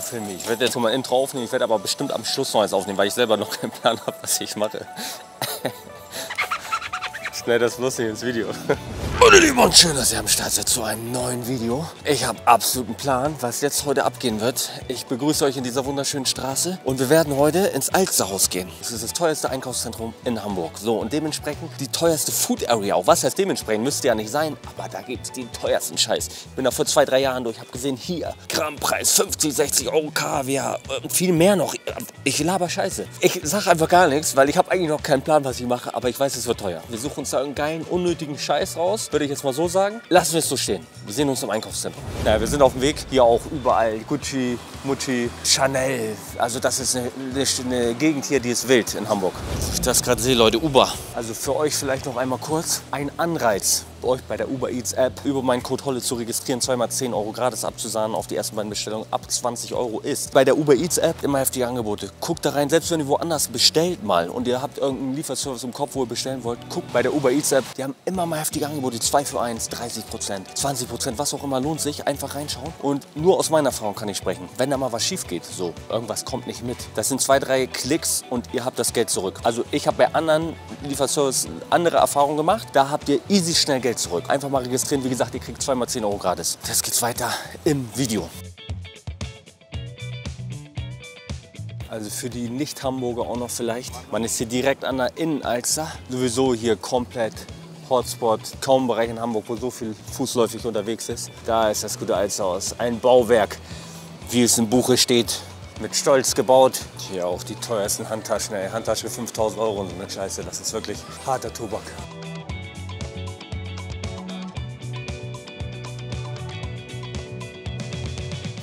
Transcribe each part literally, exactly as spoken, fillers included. für Filme. Ich werde jetzt nochmal ein Intro aufnehmen, ich werde aber bestimmt am Schluss noch eins aufnehmen, weil ich selber noch keinen Plan habe, was ich mache. Schnell das lustig ins Video. Hallo liebe und schön, dass ihr am Start seid zu einem neuen Video. Ich habe absoluten Plan, was jetzt heute abgehen wird. Ich begrüße euch in dieser wunderschönen Straße und wir werden heute ins Alsterhaus gehen. Das ist das teuerste Einkaufszentrum in Hamburg. So, und dementsprechend die teuerste Food Area auch. Was heißt dementsprechend? Müsste ja nicht sein, aber da gibt es den teuersten Scheiß. Ich bin da vor zwei, drei Jahren durch, habe gesehen, hier Grammpreis fünfzig, sechzig Euro Kaviar und viel mehr noch. Ich laber Scheiße. Ich sage einfach gar nichts, weil ich habe eigentlich noch keinen Plan, was ich mache, aber ich weiß, es wird teuer. Wir suchen uns da einen geilen, unnötigen Scheiß raus. Würde ich jetzt mal so sagen. Lassen wir es so stehen. Wir sehen uns im Einkaufszentrum. Naja, wir sind auf dem Weg. Hier auch überall Gucci, Mutti, Chanel. Also das ist eine, eine Gegend hier, die ist wild in Hamburg. Ich das gerade sehe, Leute, Uber. Also für euch vielleicht noch einmal kurz ein Anreiz, euch bei der Uber Eats App über meinen Code Holle zu registrieren, zweimal zehn Euro gratis abzusahnen auf die ersten beiden Bestellungen ab zwanzig Euro ist. Bei der Uber Eats App immer heftige Angebote. Guckt da rein, selbst wenn ihr woanders bestellt mal und ihr habt irgendeinen Lieferservice im Kopf, wo ihr bestellen wollt, guckt bei der Uber Eats App. Die haben immer mal heftige Angebote, zwei für eins, dreißig Prozent, zwanzig Prozent, was auch immer lohnt sich. Einfach reinschauen und nur aus meiner Erfahrung kann ich sprechen. Wenn da mal was schief geht, so, irgendwas kommt nicht mit. Das sind zwei, drei Klicks und ihr habt das Geld zurück. Also ich habe bei anderen Lieferservice andere Erfahrungen gemacht. Da habt ihr easy schnell Geld zurück. Einfach mal registrieren. Wie gesagt, ihr kriegt zweimal zehn Euro gratis. Jetzt geht's weiter im Video. Also für die Nicht-Hamburger auch noch vielleicht. Man ist hier direkt an der Innenalster. Sowieso hier komplett Hotspot. Kaum ein Bereich in Hamburg, wo so viel fußläufig unterwegs ist. Da ist das gute Alsterhaus. Ein Bauwerk, wie es im Buche steht. Mit Stolz gebaut. Hier auch die teuersten Handtaschen. Ey. Handtasche fünftausend Euro und so eine Scheiße. Das ist wirklich harter Tobak.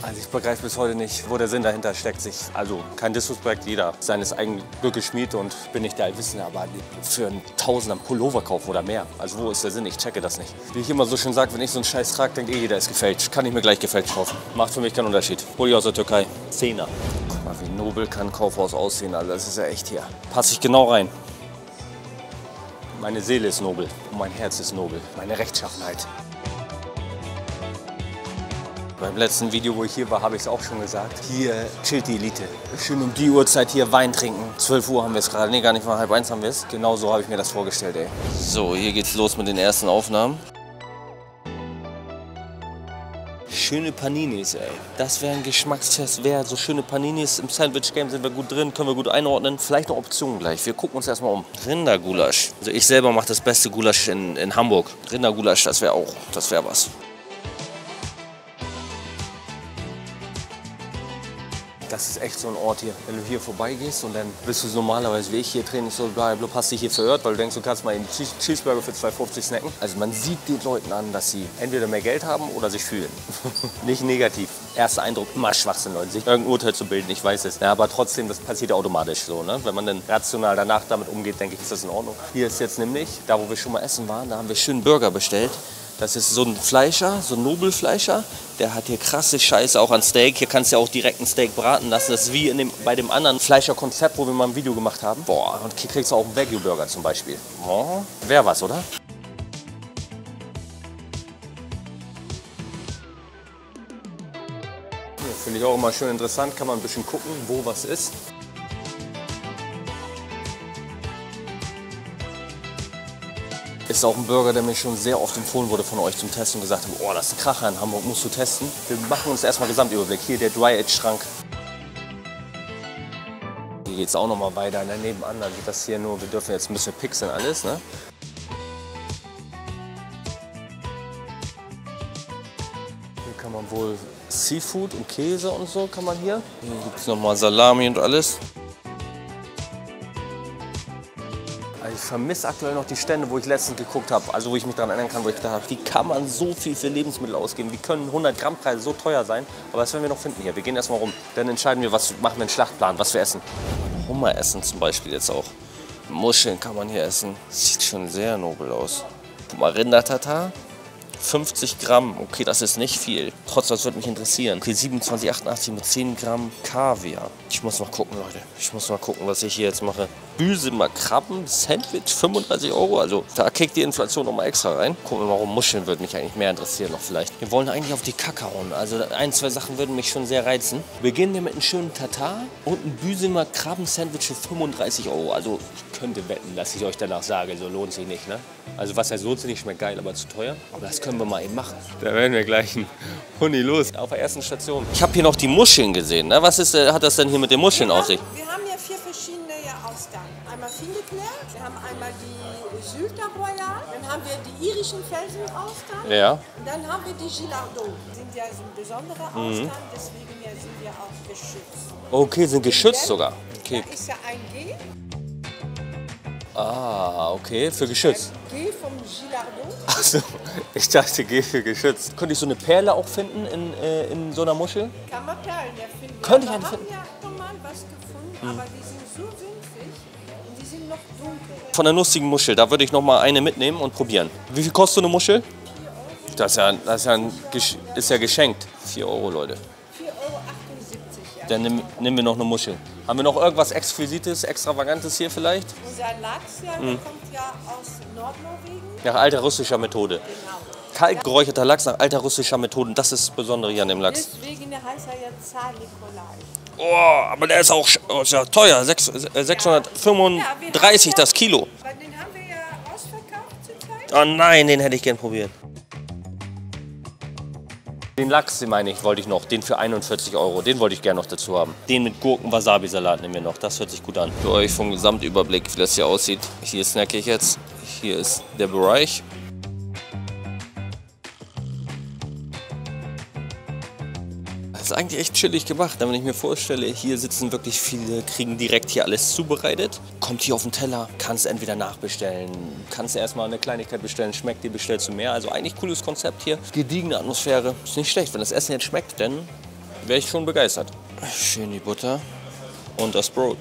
Also ich begreife bis heute nicht, wo der Sinn dahinter steckt. Sich, also kein Disrespect, jeder seines eigenen Glückes Schmied und bin nicht der Allwissende, aber für einen Tausender Pullover kaufen oder mehr. Also wo ist der Sinn? Ich checke das nicht. Wie ich immer so schön sage, wenn ich so einen Scheiß trage, denkt eh jeder ist gefälscht. Kann ich mir gleich gefälscht kaufen. Macht für mich keinen Unterschied. Hol ich aus der Türkei. Zehner. Guck mal, wie nobel kann ein Kaufhaus aussehen, Alter. Das ist ja echt hier. Passe ich genau rein. Meine Seele ist nobel und mein Herz ist nobel. Meine Rechtschaffenheit. Beim letzten Video, wo ich hier war, habe ich es auch schon gesagt. Hier chillt die Elite. Schön um die Uhrzeit hier Wein trinken. zwölf Uhr haben wir es gerade. Nee, gar nicht mal halb eins haben wir es. Genau so habe ich mir das vorgestellt, ey. So, hier geht's los mit den ersten Aufnahmen. Schöne Paninis, ey. Das wäre ein Geschmackstest wert. So schöne Paninis im Sandwich-Game sind wir gut drin, können wir gut einordnen. Vielleicht eine Option gleich. Wir gucken uns erstmal um. Rindergulasch. Also ich selber mache das beste Gulasch in, in Hamburg. Rindergulasch, das wäre auch, das wäre was. Das ist echt so ein Ort hier. Wenn du hier vorbeigehst und dann bist du normalerweise wie ich hier drin, so blablabla, hast dich hier verirrt, weil du denkst, du kannst mal einen Cheeseburger für zwei fünfzig snacken. Also man sieht den Leuten an, dass sie entweder mehr Geld haben oder sich fühlen. Nicht negativ. Erster Eindruck, immer Schwachsinn, Leute, sich irgendein Urteil zu bilden, ich weiß es. Ja, aber trotzdem, das passiert automatisch so, ne? Wenn man dann rational danach damit umgeht, denke ich, ist das in Ordnung. Hier ist jetzt nämlich, da wo wir schon mal essen waren, da haben wir schönen Burger bestellt. Das ist so ein Fleischer, so ein Nobelfleischer, der hat hier krasse Scheiße auch an Steak. Hier kannst du ja auch direkt ein Steak braten lassen. Das ist wie in dem, bei dem anderen Fleischer-Konzept, wo wir mal ein Video gemacht haben. Boah, und hier kriegst du auch einen Veggie-Burger zum Beispiel. Boah, wär was, oder? Ja, finde ich auch immer schön interessant. Kann man ein bisschen gucken, wo was ist. Ist auch ein Burger, der mir schon sehr oft empfohlen wurde von euch zum Testen und gesagt habe, oh, das ist ein Kracher in Hamburg, musst du testen. Wir machen uns erstmal Gesamtüberblick. Hier der Dry-Edge-Schrank. Hier geht es auch noch mal weiter. Daneben an, dann geht das hier nur, wir dürfen jetzt ein bisschen pixeln alles, ne? Hier kann man wohl Seafood und Käse und so kann man hier. Hier gibt es noch mal Salami und alles. Ich vermisse aktuell noch die Stände, wo ich letztens geguckt habe, also wo ich mich daran erinnern kann, wo ich gedacht habe, wie kann man so viel für Lebensmittel ausgeben? Wie können hundert Gramm Preise so teuer sein? Aber das werden wir noch finden hier. Wir gehen erstmal rum, dann entscheiden wir, was machen wir einen Schlachtplan, was wir essen. Hummer essen zum Beispiel jetzt auch. Muscheln kann man hier essen. Sieht schon sehr nobel aus. Guck mal, Rindertatar, fünfzig Gramm, okay, das ist nicht viel. Trotzdem, das würde mich interessieren. Okay, siebenundzwanzig Komma achtundachtzig mit zehn Gramm Kaviar. Ich muss mal gucken, Leute. Ich muss mal gucken, was ich hier jetzt mache. Büsumer Krabben-Sandwich, fünfunddreißig Euro. Also, da kickt die Inflation nochmal extra rein. Gucken wir mal, um Muscheln würde mich eigentlich mehr interessieren noch vielleicht. Wir wollen eigentlich auf die Kacke hauen. Also, ein, zwei Sachen würden mich schon sehr reizen. Beginnen wir mit einem schönen Tatar und einem Büsumer Krabben-Sandwich für fünfunddreißig Euro. Also, ich könnte wetten, dass ich euch danach sage, so lohnt sich nicht, ne? Also, was heißt, lohnt sich nicht, schmeckt geil, aber zu teuer. Aber das können wir mal eben machen. Da werden wir gleich einen Huni los. Auf der ersten Station. Ich habe hier noch die Muscheln gesehen, ne? Was ist, hat das denn hier mit den Muscheln auf sich? Wir haben ja vier verschiedene Ausgaben. Einmal Fingerknirps, wir haben einmal die Sylter Royal, dann haben wir die irischen Felsenausgaben, ja. Und dann haben wir die Gillardeau. Das sind ja so besondere Ausgaben, mhm. Deswegen sind wir auch geschützt. Okay, sind geschützt sogar. Okay. Da ist ja ein G. Ah, okay, für geschützt. G vom Gillardeau. Achso, ich dachte G für geschützt. Könnte ich so eine Perle auch finden in, äh, in so einer Muschel? Kann man Perlen ja finden. Könnte ich eine finden? Wir haben ja schon mal was gefunden, mhm. aber die sind so winzig und die sind noch dunkel. Von der nussigen Muschel, da würde ich noch mal eine mitnehmen und probieren. Wie viel kostet so eine Muschel? vier Euro. Das ist ja, das ist ja, ein, ist ja geschenkt. vier Euro, Leute. Dann nehmen, nehmen wir noch eine Muschel. Haben wir noch irgendwas Exquisites, Extravagantes hier vielleicht? Unser Lachs, ja, der mhm. kommt ja aus Nordnorwegen. Nach alter russischer Methode. Genau. Kaltgeräucherter Lachs nach alter russischer Methode. Das ist das Besondere hier an dem Lachs. Deswegen heißt er ja Zahnikolai. Oh, aber der ist auch ist ja teuer. sechshundertfünfunddreißig ja, das Kilo. Weil den haben wir ja ausverkauft zurzeit. Oh nein, den hätte ich gern probiert. Den Lachs, den meine ich, wollte ich noch. Den für einundvierzig Euro, den wollte ich gerne noch dazu haben. Den mit Gurken-Wasabi-Salat nehmen wir noch, das hört sich gut an. Für euch vom Gesamtüberblick, wie das hier aussieht. Hier snacke ich jetzt, hier ist der Bereich. Das ist eigentlich echt chillig gemacht, wenn ich mir vorstelle, hier sitzen wirklich viele, kriegen direkt hier alles zubereitet. Kommt hier auf den Teller, kannst entweder nachbestellen, kannst erstmal eine Kleinigkeit bestellen, schmeckt dir, bestellst du mehr. Also eigentlich cooles Konzept hier, gediegene Atmosphäre. Ist nicht schlecht, wenn das Essen jetzt schmeckt, dann wäre ich schon begeistert. Schön die Butter und das Brot.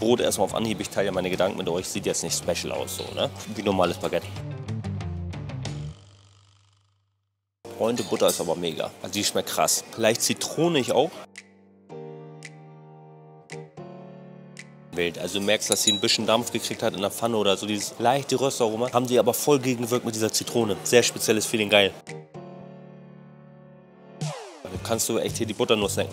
Brot erstmal auf Anhieb, ich teile meine Gedanken mit euch, sieht jetzt nicht special aus, so, ne? Wie normales Baguette. Freunde, Butter ist aber mega. Also die schmeckt krass. Leicht zitronig auch. Wild. Also du merkst, dass sie ein bisschen Dampf gekriegt hat in der Pfanne oder so. Dieses leichte Röstaroma. Haben die aber voll gegengewirkt mit dieser Zitrone. Sehr spezielles Feeling, geil. Also kannst du echt hier die Butter nur snacken.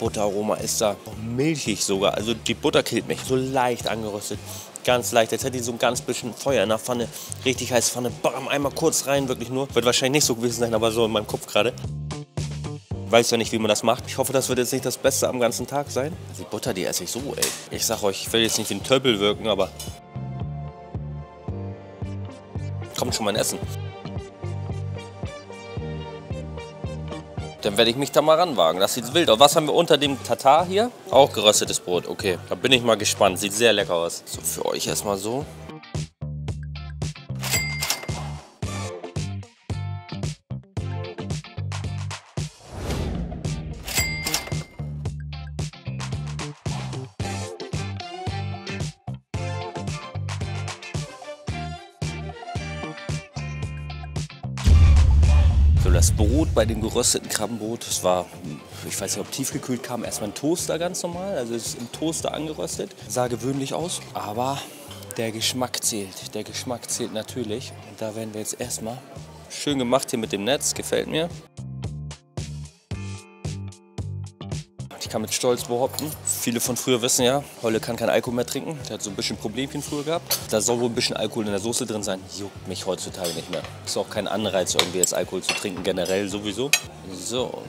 Butteraroma ist da. Oh, milchig sogar. Also die Butter killt mich. So leicht angeröstet. Ganz leicht, jetzt hätte ich so ein ganz bisschen Feuer in der Pfanne, richtig heiße Pfanne, bam, einmal kurz rein, wirklich nur. Wird wahrscheinlich nicht so gewesen sein, aber so in meinem Kopf gerade. Weiß ja nicht, wie man das macht. Ich hoffe, das wird jetzt nicht das Beste am ganzen Tag sein. Die Butter, die esse ich so, ey. Ich sag euch, ich will jetzt nicht wie ein Töpel wirken, aber... Kommt schon mein Essen. Dann werde ich mich da mal ranwagen. Das sieht wild aus. Was haben wir unter dem Tatar hier? Auch geröstetes Brot. Okay, da bin ich mal gespannt. Sieht sehr lecker aus. So, für euch erstmal so. Das Brot bei dem gerösteten Krabbenbrot, das war, ich weiß nicht, ob tiefgekühlt kam, erstmal ein Toaster ganz normal, also es ist im Toaster angeröstet, sah gewöhnlich aus, aber der Geschmack zählt, der Geschmack zählt natürlich. Und da werden wir jetzt erstmal schön gemacht hier mit dem Netz, gefällt mir. Ich kann mit Stolz behaupten, viele von früher wissen ja, Holle kann kein Alkohol mehr trinken, der hat so ein bisschen Problemchen früher gehabt. Da soll wohl ein bisschen Alkohol in der Soße drin sein, juckt mich heutzutage nicht mehr. Ist auch kein Anreiz irgendwie jetzt Alkohol zu trinken, generell sowieso. So,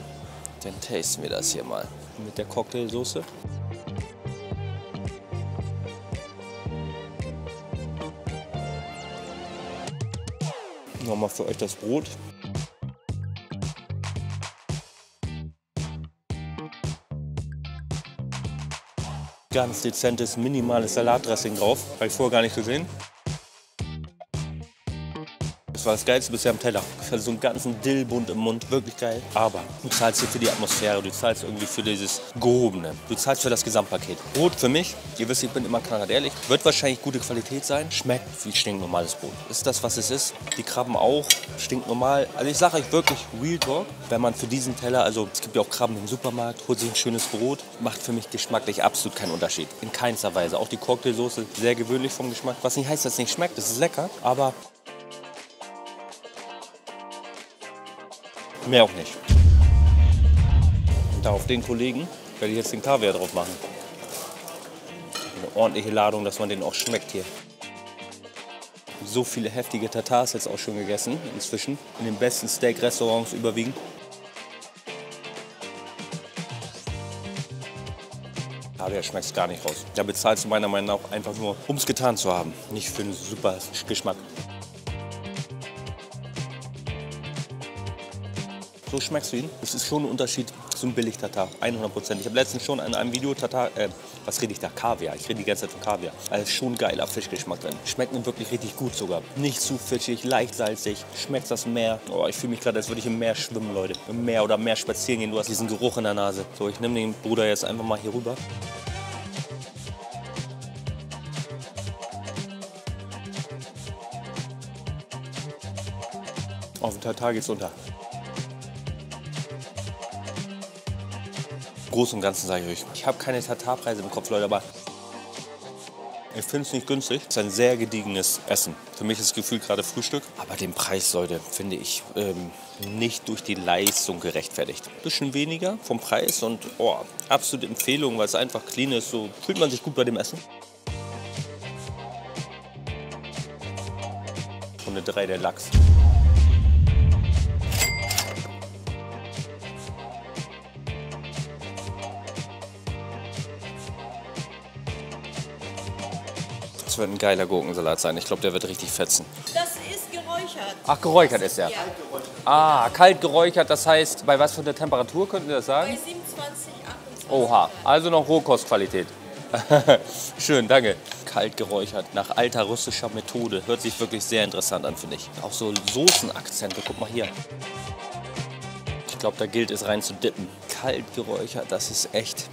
dann tasten wir das hier mal mit der Cocktailsoße. Nochmal für euch das Brot. Ganz dezentes, minimales Salatdressing drauf. Habe ich vorher gar nicht gesehen. Ist Das war das Geilste bisher am Teller. Ich hatte so einen ganzen Dillbund im Mund, wirklich geil. Aber du zahlst hier für die Atmosphäre, du zahlst irgendwie für dieses Gehobene. Du zahlst für das Gesamtpaket. Brot für mich, ihr wisst, ich bin immer knallhart ehrlich, wird wahrscheinlich gute Qualität sein. Schmeckt wie stinknormales Brot. Ist das, was es ist. Die Krabben auch, stinknormal. Also ich sage euch wirklich Real Talk, wenn man für diesen Teller, also es gibt ja auch Krabben im Supermarkt, holt sich ein schönes Brot, macht für mich geschmacklich absolut keinen Unterschied. In keinster Weise. Auch die Cocktailsoße, sehr gewöhnlich vom Geschmack. Was nicht heißt, dass es nicht schmeckt, es ist lecker, aber mehr auch nicht. Und da auf den Kollegen werde ich jetzt den Kaviar drauf machen. Eine ordentliche Ladung, dass man den auch schmeckt hier. So viele heftige Tatars jetzt auch schon gegessen inzwischen. In den besten Steak-Restaurants überwiegend. Kaviar schmeckt gar nicht raus. Da bezahlst du meiner Meinung nach einfach nur, um es getan zu haben. Nicht für einen super Geschmack. So schmeckst du ihn. Es ist schon ein Unterschied zum Billig-Tatar, hundert Prozent. Ich habe letztens schon in einem Video Tatar, äh, was rede ich da? Kaviar. Ich rede die ganze Zeit von Kaviar. Also schon geiler Fischgeschmack drin. Schmeckt mir wirklich richtig gut sogar. Nicht zu fischig, leicht salzig. Schmeckt das Meer. Oh, ich fühle mich gerade, als würde ich im Meer schwimmen, Leute. Im Meer oder Meer spazieren gehen. Du hast diesen Geruch in der Nase. So, ich nehme den Bruder jetzt einfach mal hier rüber. Auf den Tatar geht's unter. Im Großen und Ganzen sage ich euch. Ich habe keine Tatarpreise im Kopf, Leute, aber ich finde es nicht günstig. Es ist ein sehr gediegenes Essen. Für mich ist das Gefühl gerade Frühstück. Aber den Preis, Leute, finde ich ähm, nicht durch die Leistung gerechtfertigt. Ein bisschen weniger vom Preis und oh, absolute Empfehlung, weil es einfach clean ist. So fühlt man sich gut bei dem Essen. Runde drei, der Lachs. Das wird ein geiler Gurkensalat sein. Ich glaube, der wird richtig fetzen. Das ist geräuchert. Ach, geräuchert ist der? Ja. Ah, kalt geräuchert. Das heißt, bei was für einer Temperatur könnt ihr das sagen? Bei siebenundzwanzig, achtundzwanzig. Oha, also noch Rohkostqualität. Schön, danke. Kalt geräuchert, nach alter russischer Methode. Hört sich wirklich sehr interessant an, finde ich. Auch so Soßenakzente. Guck mal hier. Ich glaube, da gilt es rein zu dippen. Kalt geräuchert, das ist echt...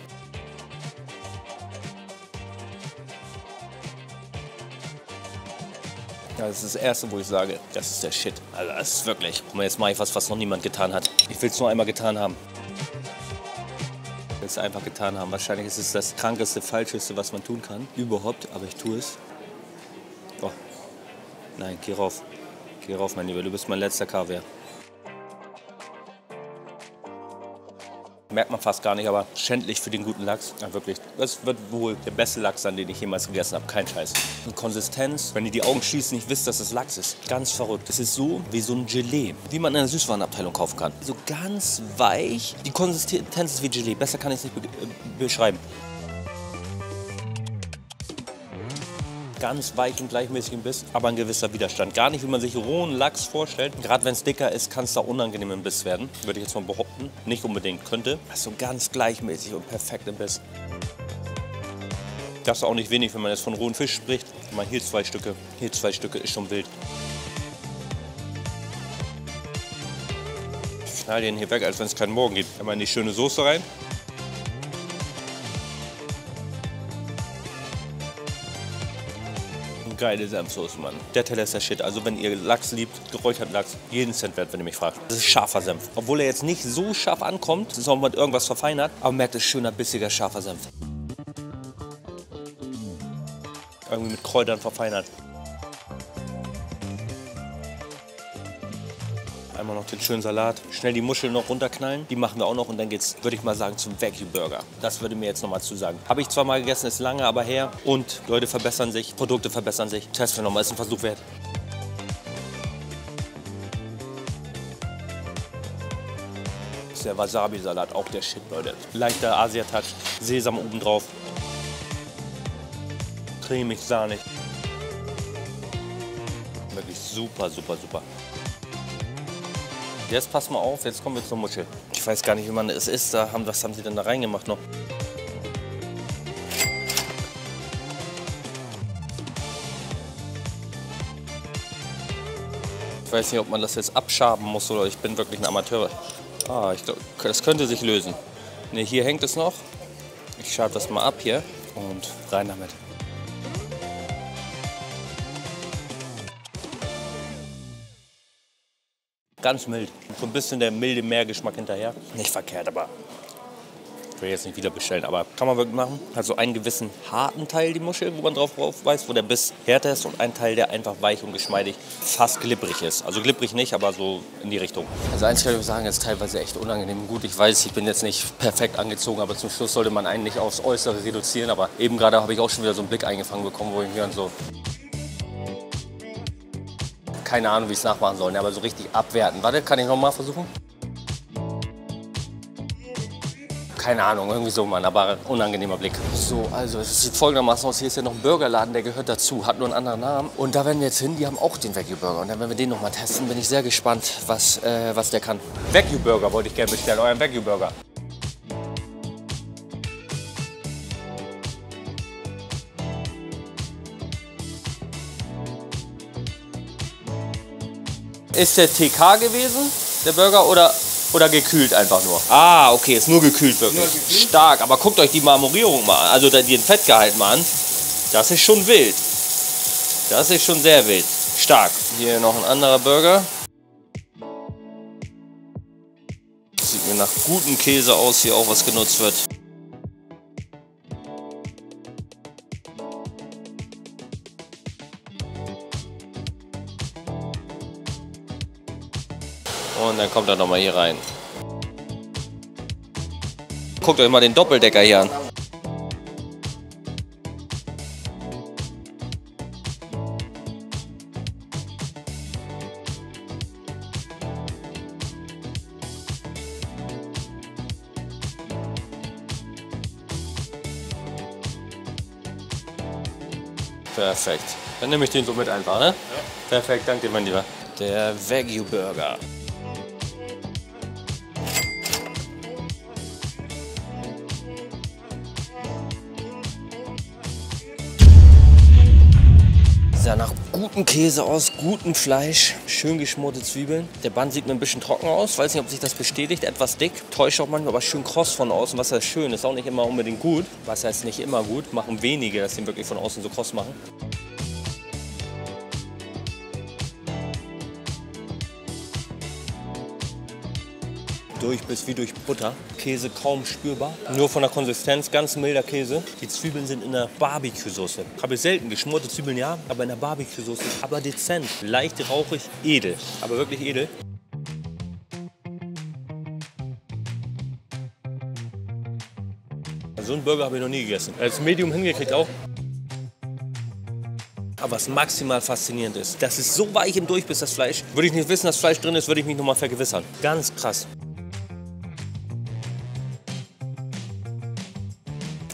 Das ist das Erste, wo ich sage, das ist der Shit. Also das ist wirklich. Und jetzt mache ich was, was noch niemand getan hat. Ich will es nur einmal getan haben. Ich will es einfach getan haben. Wahrscheinlich ist es das krankeste, falscheste, was man tun kann. Überhaupt, aber ich tue es. Oh. Nein, geh rauf. Geh rauf, mein Lieber. Du bist mein letzter Kaviar. Merkt man fast gar nicht, aber schändlich für den guten Lachs. Ja, wirklich, das wird wohl der beste Lachs sein, den ich jemals gegessen habe. Kein Scheiß. Und Konsistenz, wenn ihr die Augen schließt, nicht wisst, dass es Lachs ist. Ganz verrückt. Es ist so wie so ein Gelee, wie man in einer Süßwarenabteilung kaufen kann. So ganz weich. Die Konsistenz ist wie Gelee. Besser kann ich es nicht be äh, beschreiben. Ganz weich und gleichmäßig im Biss, aber ein gewisser Widerstand. Gar nicht, wie man sich rohen Lachs vorstellt. Gerade wenn es dicker ist, kann es da unangenehm im Biss werden. Würde ich jetzt mal behaupten. Nicht unbedingt könnte. Also ganz gleichmäßig und perfekt im Biss. Das ist auch nicht wenig, wenn man jetzt von rohen Fisch spricht. Mal hier zwei Stücke, hier zwei Stücke, ist schon wild. Ich schneide den hier weg, als wenn es keinen Morgen gibt. Einmal in die schöne Soße rein. Geile Senfsoße, Mann. Der Teller ist der Shit. Also wenn ihr Lachs liebt, geräuchert Lachs, jeden Cent wert, wenn ihr mich fragt. Das ist scharfer Senf. Obwohl er jetzt nicht so scharf ankommt, sondern man irgendwas verfeinert, aber merkt, es ist schöner, bissiger, scharfer Senf. Irgendwie mit Kräutern verfeinert. Einmal noch den schönen Salat. Schnell die Muscheln noch runterknallen. Die machen wir auch noch und dann geht's, würde ich mal sagen, zum Veggie Burger. Das würde mir jetzt nochmal zusagen. Habe ich zwar mal gegessen, ist lange, aber her. Und Leute verbessern sich, Produkte verbessern sich. Testen wir nochmal, ist ein Versuch wert. Ist der Wasabi-Salat, auch der Shit, Leute. Leichter Asia-Touch, Sesam oben drauf. Cremig, sahnig. Wirklich super, super, super. Jetzt pass mal auf, jetzt kommen wir zur Muschel. Ich weiß gar nicht, wie man es isst. Da haben, was haben sie denn da reingemacht noch? Ich weiß nicht, ob man das jetzt abschaben muss oder ich bin wirklich ein Amateur. Ah, ich glaube, das könnte sich lösen. Ne, hier hängt es noch. Ich schabe das mal ab hier und rein damit. Ganz mild. So ein bisschen der milde Meergeschmack hinterher. Nicht verkehrt, aber ich will jetzt nicht wieder bestellen, aber kann man wirklich machen. Hat so einen gewissen harten Teil, die Muschel, wo man drauf weiß, wo der Biss härter ist, und ein Teil, der einfach weich und geschmeidig, fast glibberig ist. Also glibberig nicht, aber so in die Richtung. Also eins kann ich sagen, ist teilweise echt unangenehm. Gut, ich weiß, ich bin jetzt nicht perfekt angezogen, aber zum Schluss sollte man einen nicht aufs Äußere reduzieren. Aber eben gerade habe ich auch schon wieder so einen Blick eingefangen bekommen, wo ich mir dann so... Keine Ahnung, wie ich es nachmachen soll, aber so richtig abwerten. Warte, kann ich noch mal versuchen? Keine Ahnung, irgendwie so, Mann, aber unangenehmer Blick. So, also es sieht folgendermaßen aus, hier ist ja noch ein Burgerladen, der gehört dazu, hat nur einen anderen Namen. Und da werden wir jetzt hin, die haben auch den Wagyu Burger. Und dann werden wir den noch mal testen, bin ich sehr gespannt, was, äh, was der kann. Wagyu Burger wollte ich gerne bestellen, euren Wagyu Burger. Ist der T K gewesen, der Burger, oder, oder gekühlt einfach nur? Ah, okay, ist nur gekühlt wirklich. Nur gekühlt? Stark, aber guckt euch die Marmorierung mal an, also den Fettgehalt mal an. Das ist schon wild. Das ist schon sehr wild. Stark. Hier noch ein anderer Burger. Das sieht mir nach gutem Käse aus, hier auch was genutzt wird. Und dann kommt er nochmal hier rein. Guckt euch mal den Doppeldecker hier an. Perfekt. Dann nehme ich den so mit einfach, ne? Ja. Perfekt, danke dir, mein Lieber. Der Wagyu Burger. Sah nach gutem Käse aus, gutem Fleisch, schön geschmorte Zwiebeln. Der Bun sieht mir ein bisschen trocken aus, weiß nicht, ob sich das bestätigt, etwas dick. Täuscht auch manchmal, aber schön kross von außen, was heißt schön, ist auch nicht immer unbedingt gut. Was heißt nicht immer gut, machen wenige, dass sie ihn wirklich von außen so kross machen. Durch bis wie durch Butter. Käse kaum spürbar, nur von der Konsistenz, ganz milder Käse. Die Zwiebeln sind in der Barbecue-Soße. Habe ich selten, geschmorte Zwiebeln ja, aber in der Barbecue-Soße, aber dezent, leicht rauchig, edel, aber wirklich edel. So einen Burger habe ich noch nie gegessen. Als Medium hingekriegt auch. Aber was maximal faszinierend ist, das ist so weich im Durchbiss, das Fleisch. Würde ich nicht wissen, dass Fleisch drin ist, würde ich mich noch mal vergewissern. Ganz krass.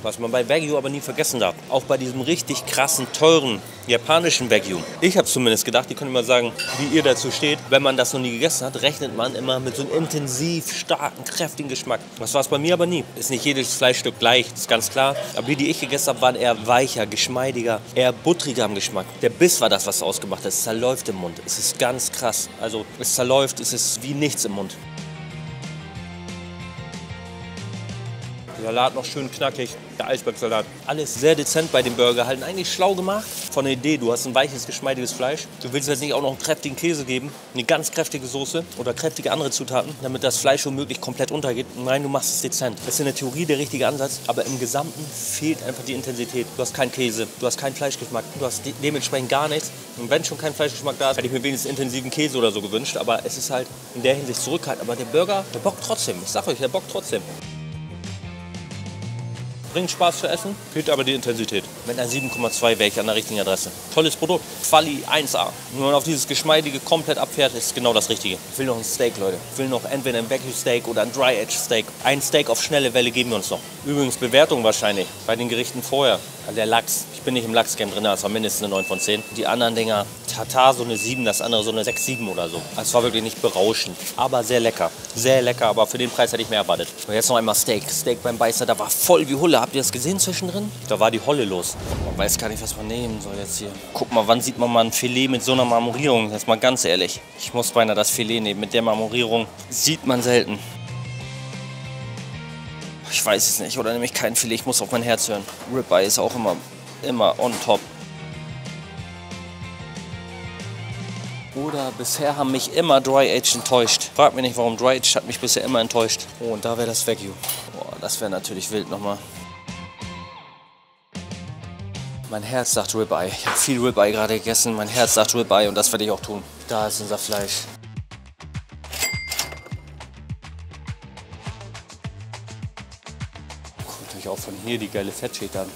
Was man bei Wagyu aber nie vergessen darf, auch bei diesem richtig krassen, teuren japanischen Wagyu. Ich habe zumindest gedacht, die können mal sagen, wie ihr dazu steht. Wenn man das noch nie gegessen hat, rechnet man immer mit so einem intensiv, starken, kräftigen Geschmack. Das war es bei mir aber nie. Ist nicht jedes Fleischstück gleich, ist ganz klar. Aber die, die ich gegessen habe, waren eher weicher, geschmeidiger, eher buttriger am Geschmack. Der Biss war das, was ausgemacht hat. Es zerläuft im Mund. Es ist ganz krass. Also es zerläuft, es ist wie nichts im Mund. Salat noch schön knackig, der Eisbergsalat. Alles sehr dezent bei dem Burger, halt eigentlich schlau gemacht. Von der Idee, du hast ein weiches, geschmeidiges Fleisch. Du willst jetzt nicht auch noch einen kräftigen Käse geben, eine ganz kräftige Soße oder kräftige andere Zutaten, damit das Fleisch womöglich komplett untergeht. Nein, du machst es dezent. Das ist in der Theorie der richtige Ansatz, aber im Gesamten fehlt einfach die Intensität. Du hast keinen Käse, du hast keinen Fleischgeschmack, du hast de dementsprechend gar nichts. Und wenn schon kein Fleischgeschmack da ist, hätte ich mir wenigstens intensiven Käse oder so gewünscht, aber es ist halt in der Hinsicht zurückhaltend. Aber der Burger, der bockt trotzdem, ich sag euch, der bockt trotzdem. Bringt Spaß zu essen, fehlt aber die Intensität. Mit einer sieben Komma zwei wäre ich an der richtigen Adresse. Tolles Produkt, Quali eins A. Wenn man auf dieses Geschmeidige komplett abfährt, ist genau das Richtige. Ich will noch ein Steak, Leute. Ich will noch entweder ein Wagyu Steak oder ein Dry Edge Steak. Ein Steak auf schnelle Welle geben wir uns noch. Übrigens Bewertung wahrscheinlich bei den Gerichten vorher. Der Lachs, ich bin nicht im Lachs-Game drin, das war mindestens eine neun von zehn. Die anderen Dinger, Tatar so eine sieben, das andere so eine sechs, sieben oder so. Es war wirklich nicht berauschend, aber sehr lecker. Sehr lecker, aber für den Preis hätte ich mehr erwartet. Und jetzt noch einmal Steak. Steak beim Beisser, da war voll wie Hulle. Habt ihr das gesehen zwischendrin? Da war die Holle los. Man weiß gar nicht, was man nehmen soll jetzt hier. Guck mal, wann sieht man mal ein Filet mit so einer Marmorierung? Jetzt mal ganz ehrlich. Ich muss beinahe das Filet nehmen. Mit der Marmorierung sieht man selten. Ich weiß es nicht, oder nämlich kein Filet, ich muss auf mein Herz hören. Ribeye ist auch immer, immer on top. Oder bisher haben mich immer Dry Aged enttäuscht. Frag mich nicht, warum Dry Aged hat mich bisher immer enttäuscht. Oh, und da wäre das Wagyu. Boah, das wäre natürlich wild nochmal. Mein Herz sagt Ribeye. Ich habe viel Ribeye gerade gegessen, mein Herz sagt Ribeye und das werde ich auch tun. Da ist unser Fleisch. Auch von hier die geile Fettschicht an.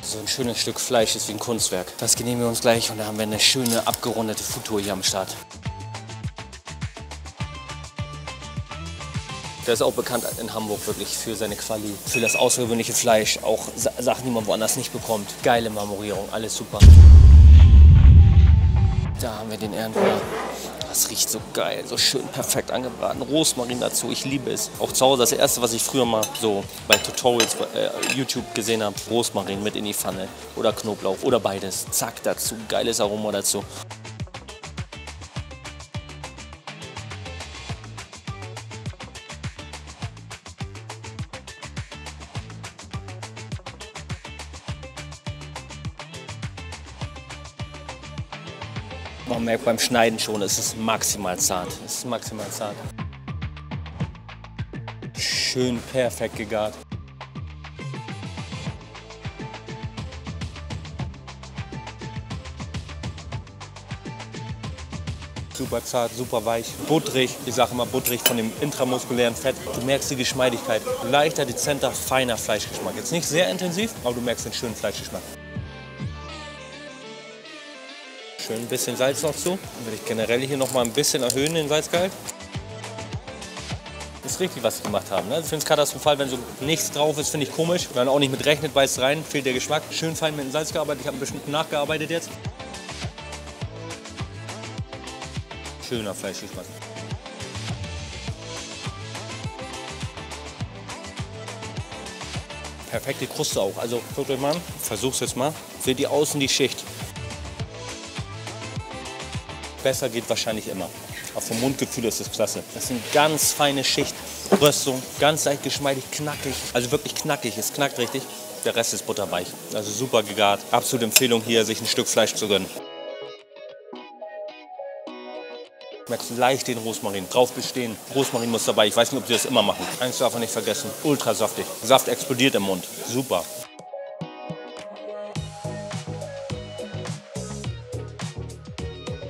So ein schönes Stück Fleisch ist wie ein Kunstwerk. Das genehmigen wir uns gleich und da haben wir eine schöne abgerundete Foodtour hier am Start. Der ist auch bekannt in Hamburg wirklich für seine Quali, für das außergewöhnliche Fleisch, auch Sachen, die man woanders nicht bekommt. Geile Marmorierung, alles super. Da haben wir den Ehrenbruder. Das riecht so geil, so schön perfekt angebraten. Rosmarin dazu, ich liebe es. Auch zu Hause das erste, was ich früher mal so bei Tutorials bei äh, YouTube gesehen habe, Rosmarin mit in die Pfanne oder Knoblauch oder beides. Zack dazu, geiles Aroma dazu. Man merkt beim Schneiden schon, es ist maximal zart. Es ist maximal zart. Schön perfekt gegart. Super zart, super weich, butterig. Ich sage immer butterig von dem intramuskulären Fett. Du merkst die Geschmeidigkeit. Leichter, dezenter, feiner Fleischgeschmack. Jetzt nicht sehr intensiv, aber du merkst den schönen Fleischgeschmack. Ein bisschen Salz noch zu. Dann würde ich generell hier noch mal ein bisschen erhöhen, den Salzgehalt. Ist richtig, was sie gemacht haben. Ne? Ich finde es katastrophal, wenn so nichts drauf ist, finde ich komisch. Wenn man auch nicht mit rechnet, beißt rein, fehlt der Geschmack. Schön fein mit dem Salz gearbeitet. Ich habe ein bisschen nachgearbeitet jetzt. Schöner Fleischgeschmack. Perfekte Kruste auch. Also guckt euch mal an. Versuch's jetzt mal. Seht ihr außen die Schicht? Besser geht wahrscheinlich immer. Auch vom Mundgefühl ist das klasse. Das sind ganz feine Schichten, Röstung, ganz leicht geschmeidig, knackig. Also wirklich knackig, es knackt richtig. Der Rest ist butterweich. Also super gegart. Absolute Empfehlung hier, sich ein Stück Fleisch zu gönnen. Merkst du leicht den Rosmarin. Drauf bestehen. Rosmarin muss dabei. Ich weiß nicht, ob sie das immer machen. Eins darf man nicht vergessen. Ultra saftig. Saft explodiert im Mund. Super.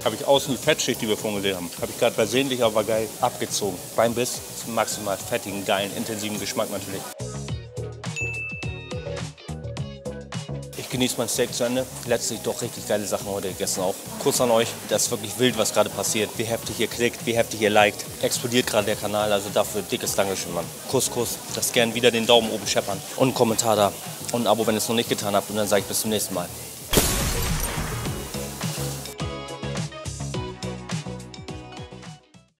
Habe ich außen die Fettschicht, die wir vorhin gesehen haben, habe ich gerade versehentlich, aber geil, abgezogen. Beim Biss zum maximal fettigen, geilen, intensiven Geschmack natürlich. Ich genieße mein Steak zu Ende. Letztlich doch richtig geile Sachen heute gegessen auch. Kuss an euch, das ist wirklich wild, was gerade passiert. Wie heftig ihr klickt, wie heftig ihr liked. Explodiert gerade der Kanal, also dafür dickes Dankeschön, Mann. Kuss, Kuss, lasst gern wieder den Daumen oben scheppern und einen Kommentar da und ein Abo, wenn ihr es noch nicht getan habt. Und dann sage ich bis zum nächsten Mal.